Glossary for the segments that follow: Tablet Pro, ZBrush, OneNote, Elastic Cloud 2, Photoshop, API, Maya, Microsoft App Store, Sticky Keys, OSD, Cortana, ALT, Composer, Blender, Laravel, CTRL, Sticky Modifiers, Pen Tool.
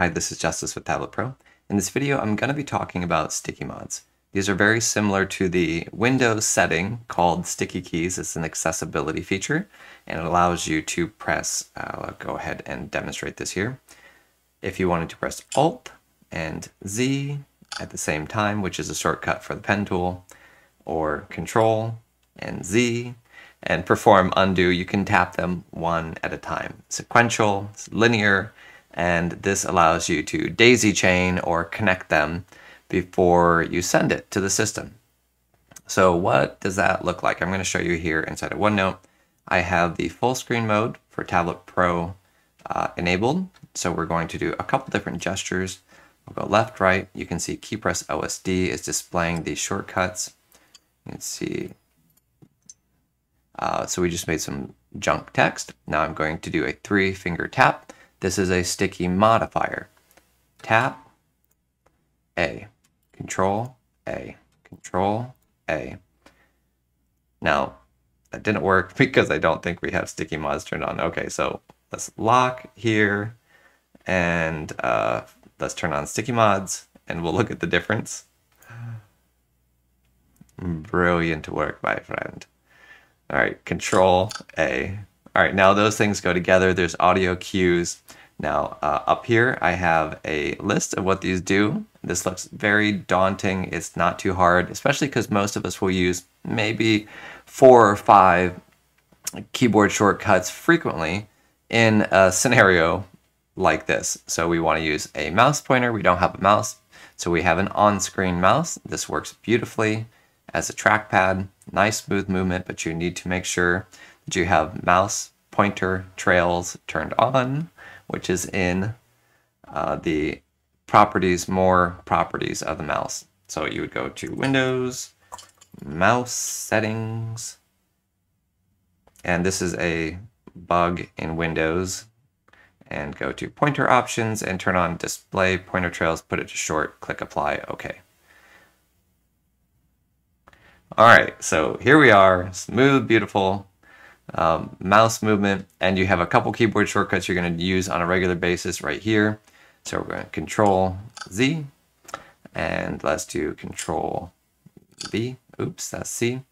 Hi, this is Justice with Tablet Pro. In this video, I'm going to be talking about sticky mods. These are very similar to the Windows setting called Sticky Keys. It's an accessibility feature, and it allows you to press, I'll go ahead and demonstrate this here. If you wanted to press Alt and Z at the same time, which is a shortcut for the pen tool, or Control and Z, and perform undo, you can tap them one at a time. Sequential, linear, and this allows you to daisy chain or connect them before you send it to the system. So what does that look like? I'm going to show you here inside of OneNote. I have the full screen mode for Tablet Pro enabled. So we're going to do a couple different gestures. We'll go left, right. You can see key press OSD is displaying the shortcuts. You can see, so we just made some junk text. Now I'm going to do a 3-finger tap. This is a sticky modifier. Tap, A, Control, A, Control, A. Now, that didn't work because I don't think we have sticky mods turned on. Okay, so let's lock here and let's turn on sticky mods and we'll look at the difference. Brilliant work, my friend. All right, Control, A. All right, now those things go together. There's audio cues. Now up here, I have a list of what these do. This looks very daunting. It's not too hard, especially because most of us will use maybe 4 or 5 keyboard shortcuts frequently in a scenario like this. So we want to use a mouse pointer. We don't have a mouse, so we have an on-screen mouse. This works beautifully as a trackpad. Nice smooth movement, but you need to make sure that you have mouse pointer trails turned on, which is in the properties, more properties of the mouse. So you would go to Windows, mouse settings, and this is a bug in Windows, and go to pointer options and turn on display pointer trails, put it to short, click apply, okay. All right, so here we are, smooth, beautiful mouse movement, and you have a couple keyboard shortcuts you're going to use on a regular basis right here. So we're going to Control Z, and let's do Control V. Oops, that's C.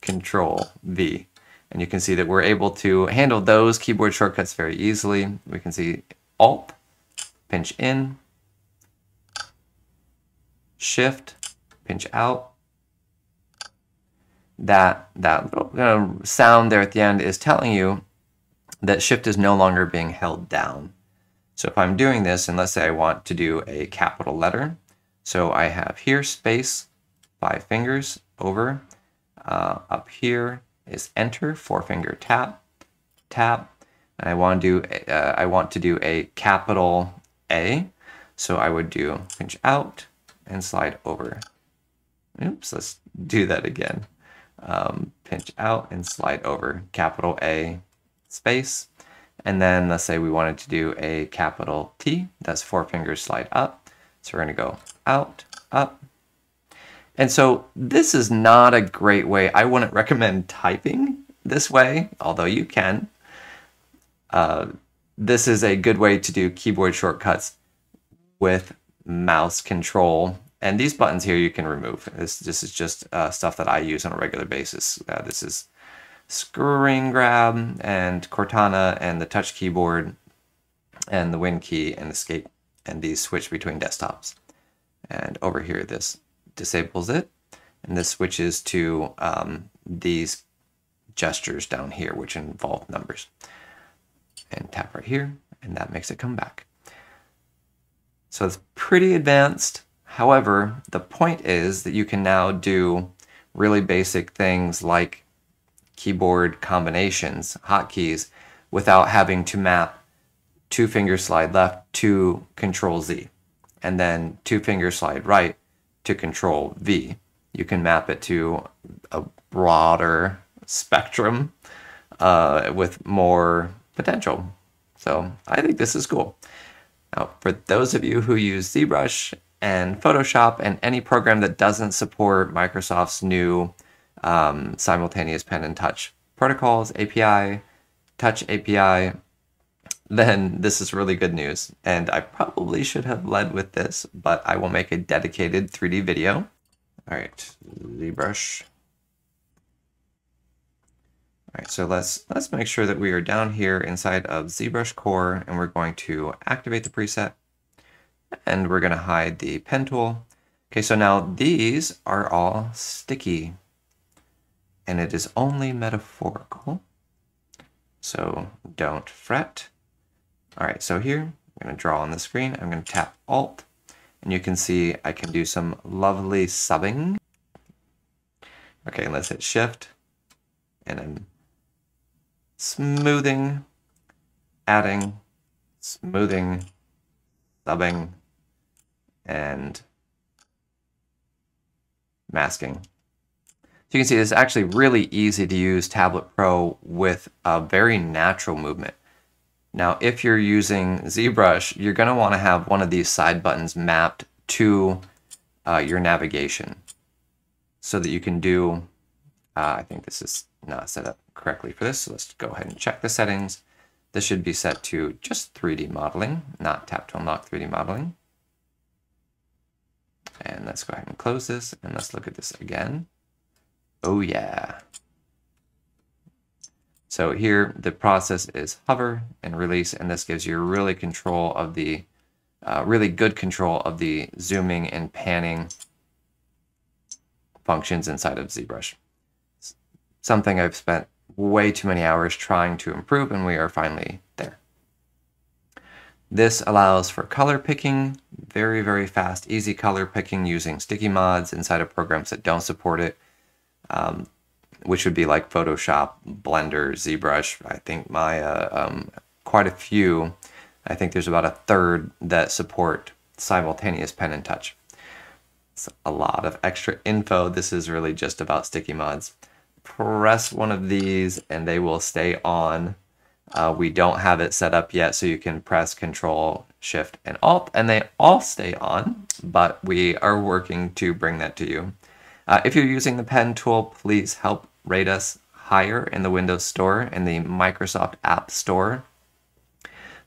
Control V, and you can see that we're able to handle those keyboard shortcuts very easily. We can see Alt, pinch in, Shift, pinch out. That little sound there at the end is telling you that shift is no longer being held down. So if I'm doing this, and let's say I want to do a capital letter, so I have here space, 5 fingers over, up here is enter, 4-finger tap, tap, and I want to do a capital A, so I would do pinch out and slide over. Oops, let's do that again. Pinch out and slide over, capital A space, and then let's say we wanted to do a capital T. That's 4 fingers, slide up, so we're going to go out, up. And so this is not a great way. I wouldn't recommend typing this way, although you can. This is a good way to do keyboard shortcuts with mouse control. And these buttons here you can remove. This is just stuff that I use on a regular basis. This is screen grab and Cortana and the touch keyboard and the Win key and Escape, and these switch between desktops. And over here this disables it, and this switches to these gestures down here which involve numbers. And tap right here and that makes it come back. So it's pretty advanced. However, the point is that you can now do really basic things like keyboard combinations, hotkeys, without having to map 2-finger slide left to Control Z, and then 2-finger slide right to Control V. You can map it to a broader spectrum with more potential. So I think this is cool. Now, for those of you who use ZBrush and Photoshop and any program that doesn't support Microsoft's new simultaneous pen and touch protocols, API, touch API, then this is really good news. And I probably should have led with this, but I will make a dedicated 3D video. All right, ZBrush. All right, so let's make sure that we are down here inside of ZBrush core, and we're going to activate the preset, and we're going to hide the pen tool. Okay, so now these are all sticky, and it is only metaphorical, so don't fret. All right, so here I'm going to draw on the screen. I'm going to tap Alt, and you can see I can do some lovely subbing. Okay, and let's hit Shift, and I'm smoothing, adding, smoothing, subbing, and masking. So you can see it's actually really easy to use Tablet Pro with a very natural movement. Now, if you're using ZBrush, you're going to want to have one of these side buttons mapped to your navigation so that you can do, I think this is not set up correctly for this, so let's go ahead and check the settings. This should be set to just 3D modeling, not tap to unlock 3D modeling. And let's go ahead and close this, and let's look at this again. Oh yeah. So here the process is hover and release, and this gives you really control of the, really good control of the zooming and panning functions inside of ZBrush. Something I've spent way too many hours trying to improve, and we are finally there. This allows for color picking, very, very fast, easy color picking using sticky mods inside of programs that don't support it, which would be like Photoshop, Blender, ZBrush, I think Maya, quite a few. I think there's about 1/3 that support simultaneous pen and touch. It's a lot of extra info. This is really just about sticky mods. Press one of these and they will stay on. We don't have it set up yet, so you can press Control, Shift, and Alt, and they all stay on, but we are working to bring that to you. If you're using the pen tool, please help rate us higher in the Windows Store and the Microsoft App Store.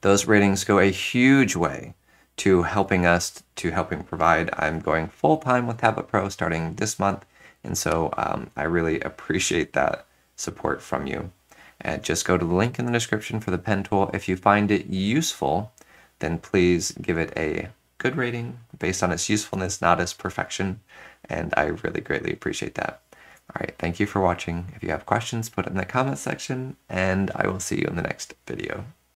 Those ratings go a huge way to helping us, to helping provide. I'm going full-time with Tablet Pro starting this month, and so I really appreciate that support from you. And just go to the link in the description for the pen tool. If you find it useful, then please give it a good rating based on its usefulness, not its perfection. And I really greatly appreciate that. All right, thank you for watching. If you have questions, put it in the comment section, and I will see you in the next video.